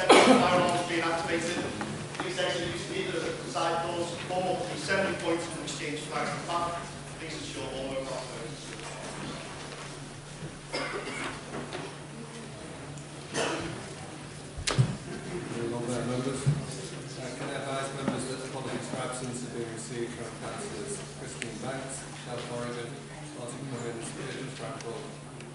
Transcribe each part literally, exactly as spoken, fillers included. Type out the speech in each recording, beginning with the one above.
section of fire alarms being activated. Please exit using either of the side doors or multiple assembly points and exchange flags and back. Please ensure all mobile phones are switched off. Members. Uh, can I advise members that apologies for absence are being received from councillors Christine Banks, Chad Corrigan, Martin Cummins, Peter Stratford,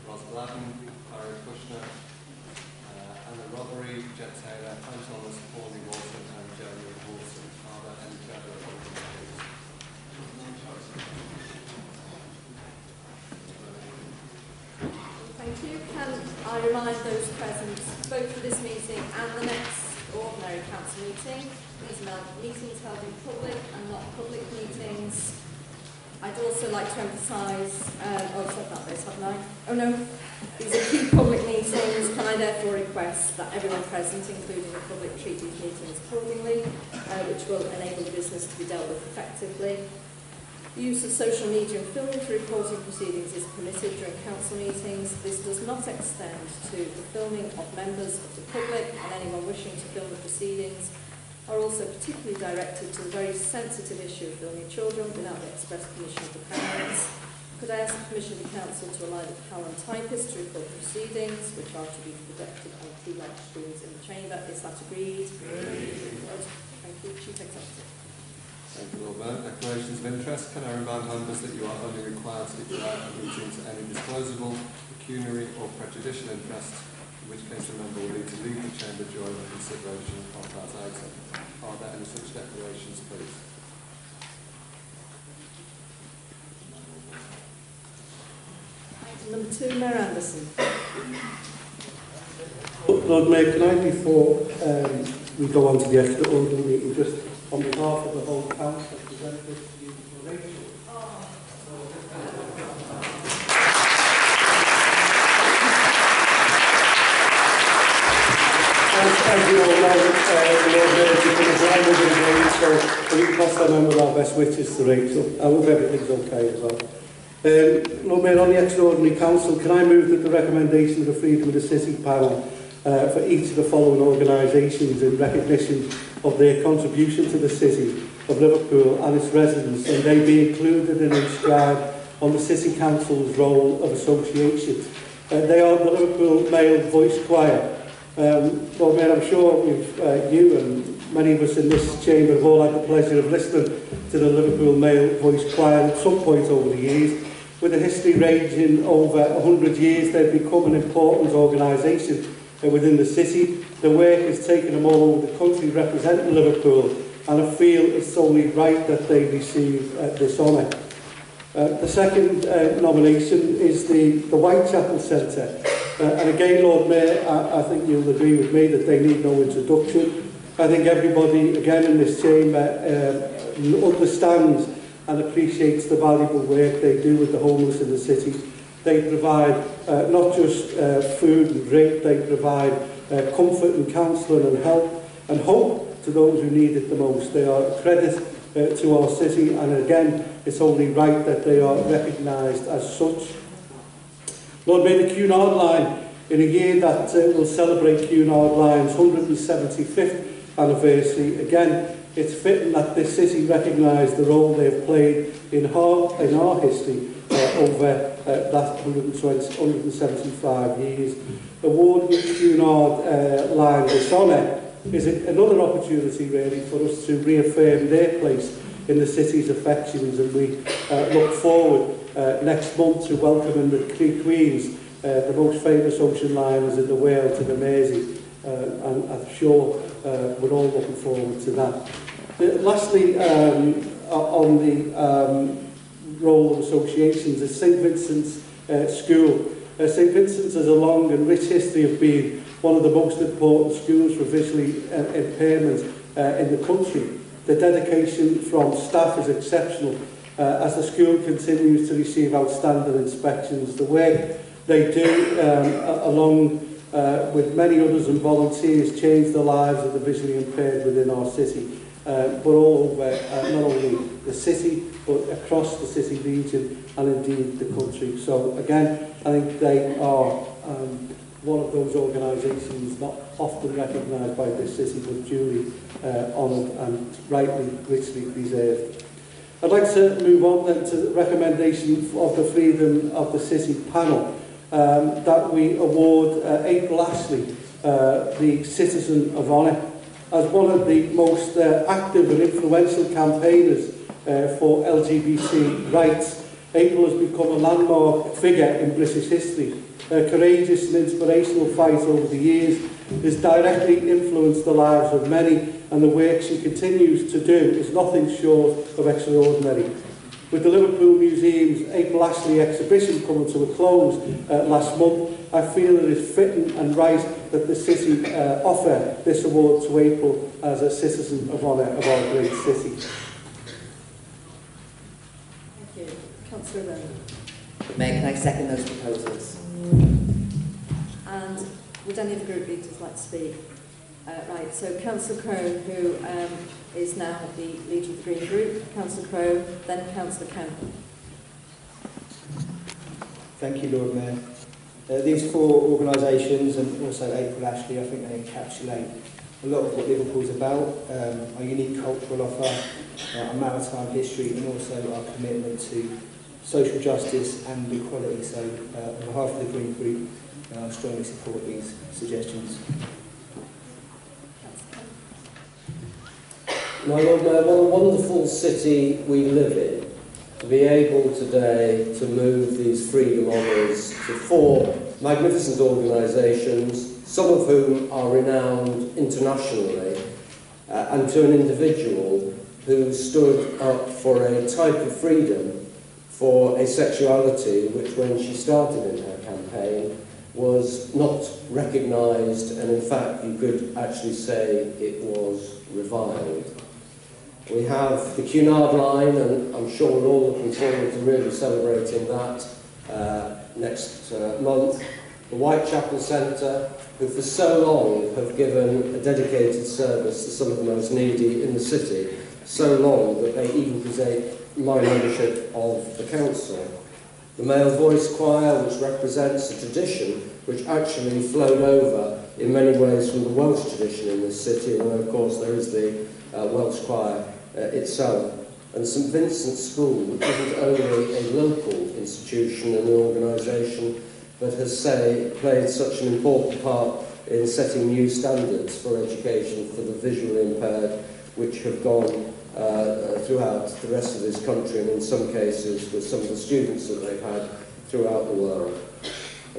Ros Gladden, Barry Kushner, uh, Anna Rothery, Jet Taylor, Anne Thomas, Paulie Wilson, and Jeremy Wilson. Are there any further apologies? Thank you. Can I remind those present, both for this meeting and the next ordinary council meeting, these meetings held in public and not public meetings. I'd also like to emphasise, um, oh, I've said that this, haven't I? Oh no, these are two public meetings. Can I therefore request that everyone present, including the public, treat these meetings accordingly, uh, which will enable business to be dealt with effectively. The use of social media and film for reporting proceedings is permitted during council meetings. This does not extend to the filming of members of the public, and anyone wishing to film the proceedings are also particularly directed to the very sensitive issue of filming children without the express permission of the parents. Could I ask permission of the council to allow the Hallam typist to record proceedings, which are to be projected on two large screens in the chamber? Is that agreed? Agreed. Thank you, Chief Executive. Thank you, Lord Mayor. Declarations of interest. Can I remind members that you are only required to declare a meeting to any disclosable, pecuniary, or prejudicial interest, in which case the member will need to leave the chamber during the consideration of that item. Are there any such declarations, please? Item number two, Mayor Anderson. Lord Mayor, can I, before um, we go on to the extra ordinary meeting, just on behalf of the whole council, present this to you for Rachel. Oh. As you all know, uh, the Lord Mayor is going to be in the room, so we pass on with our best wishes to Rachel. I hope everything's okay as well. Um, Lord Mayor, on the Extraordinary Council, can I move that the recommendation of the Freedom of the City panel uh, for each of the following organisations in recognition of their contribution to the City of Liverpool and its residents, and they be included and inscribed on the City Council's role of association. Uh, they are the Liverpool Male Voice Choir. Um, Lord Mayor, I'm sure you've, uh, you and many of us in this chamber have all had the pleasure of listening to the Liverpool Male Voice Choir at some point over the years. With a history ranging over one hundred years, they've become an important organisation uh, within the city. Their work has taken them all over the country representing Liverpool, and I feel it's only right that they receive uh, this honour. Uh, the second uh, nomination is the, the Whitechapel Centre. Uh, and again, Lord Mayor, I, I think you'll agree with me that they need no introduction. I think everybody, again in this chamber, uh, understands and appreciates the valuable work they do with the homeless in the city. They provide uh, not just uh, food and drink, they provide uh, comfort and counselling and help and hope to those who need it the most. They are a credit uh, to our city, and again, it's only right that they are recognised as such. Lord Mayor, the Cunard Line, in a year that uh, will celebrate Cunard Line's one hundred and seventy-fifth anniversary, again, it's fitting that this city recognised the role they have played in our, in our history uh, over uh, that one hundred and seventy-five years. Awarding Cunard uh, Line this honour is another opportunity, really, for us to reaffirm their place in the city's affections, and we uh, look forward uh, next month to welcoming the three Queens, uh, the most famous ocean liners in the world, to the Mersey, uh, and I'm sure uh, we're all looking forward to that. Uh, lastly, um, on the um, role of associations is Saint Vincent's uh, School. Uh, Saint Vincent's has a long and rich history of being one of the most important schools for visually uh, impairment uh, in the country. The dedication from staff is exceptional uh, as the school continues to receive outstanding inspections. The work they do, um, along uh, with many others and volunteers, change the lives of the visually impaired within our city, uh, but all over, uh, not only the city, but across the city region and indeed the country. So again, I think they are um, one of those organisations not often recognised by this city, but duly uh, honoured and rightly, richly deserved. I'd like to move on then to the recommendation of the Freedom of the City panel, um, that we award uh, April Ashley uh, the Citizen of Honour as one of the most uh, active and influential campaigners uh, for L G B T rights. April has become a landmark figure in British history. Her courageous and inspirational fight over the years has directly influenced the lives of many, and the work she continues to do is nothing short of extraordinary. With the Liverpool Museum's April Ashley exhibition coming to a close uh, last month, I feel it is fitting and right that the city uh, offer this award to April as a Citizen of Honour of our great city. Thank you. Councillor Lennon. Mayor, can I second those proposals? And would any of the group leaders like to speak? Uh, right, so Councillor Crone, who um, is now the leader of the Green Group, Councillor Crone, then Councillor Campbell. Thank you, Lord Mayor. Uh, these four organisations and also April Ashley, I think they encapsulate a lot of what Liverpool's about, um, our unique cultural offer, uh, our maritime history, and also our commitment to social justice and equality. So uh, on behalf of the Green Group, I uh, strongly support these suggestions. My Lord Mayor, what a wonderful city we live in, to be able today to move these Freedom Honours to four magnificent organisations, some of whom are renowned internationally, uh, and to an individual who stood up for a type of freedom, for a sexuality which, when she started in her campaign, was not recognised, and in fact you could actually say it was reviled. We have the Cunard Line, and I'm sure we're all looking forward to really celebrating that uh, next uh, month. The Whitechapel Centre, who for so long have given a dedicated service to some of the most needy in the city, so long that they even present my membership of the council. The Male Voice Choir, which represents a tradition which actually flowed over in many ways from the Welsh tradition in this city, and of course there is the uh, Welsh Choir uh, itself. And Saint Vincent's School, which isn't only a local institution and an organisation, but has say, played such an important part in setting new standards for education for the visually impaired, which have gone Uh, throughout the rest of this country, and in some cases with some of the students that they've had throughout the world.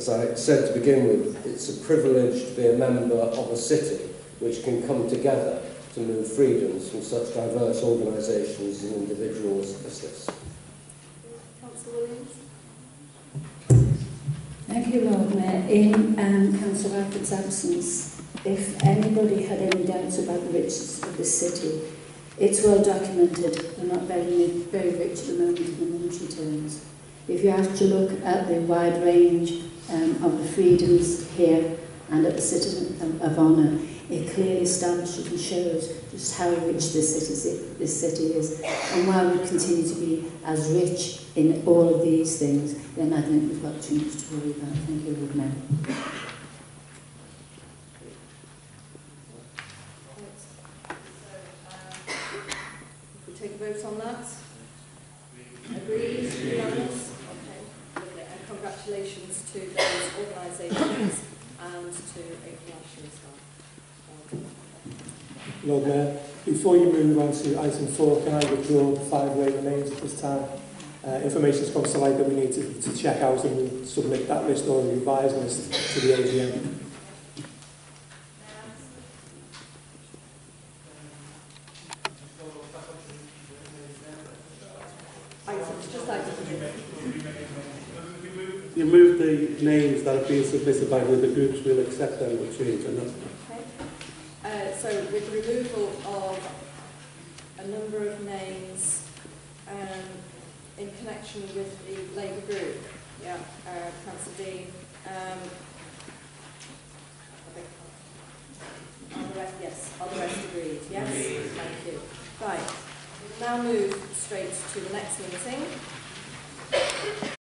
As I said to begin with, it's a privilege to be a member of a city which can come together to move freedoms from such diverse organisations and individuals as this. Councillor Williams. Thank you, Lord Mayor. In um, Councillor Atwood's absence, if anybody had any doubts about the riches of this city, it's well documented. We're not very, very rich at the moment in monetary terms. If you have to look at the wide range um, of the freedoms here and at the Citizen of, of Honour, it clearly establishes and shows just how rich this city, this city is. And while we continue to be as rich in all of these things, then I think we've got too much to worry about. Thank you, Lord Mayor. Vote on that? Agreed? Unanimous? Okay, lovely. And congratulations to those organisations and to April Ashley as well. Lord Mayor, before you move on to item four, can I withdraw the five waiver names at this time? Uh, information has come to light that we need to, to check out, and we'll submit that list or revise list to the A G M. You move the names that have been submitted by the groups, we'll accept them with change. Okay. Uh, so with the removal of a number of names um, in connection with the Labour group, yeah, uh, Councillor Dean, um, are the rest, yes, are the rest agreed? Yes, thank you. Right, we'll now move straight to the next meeting.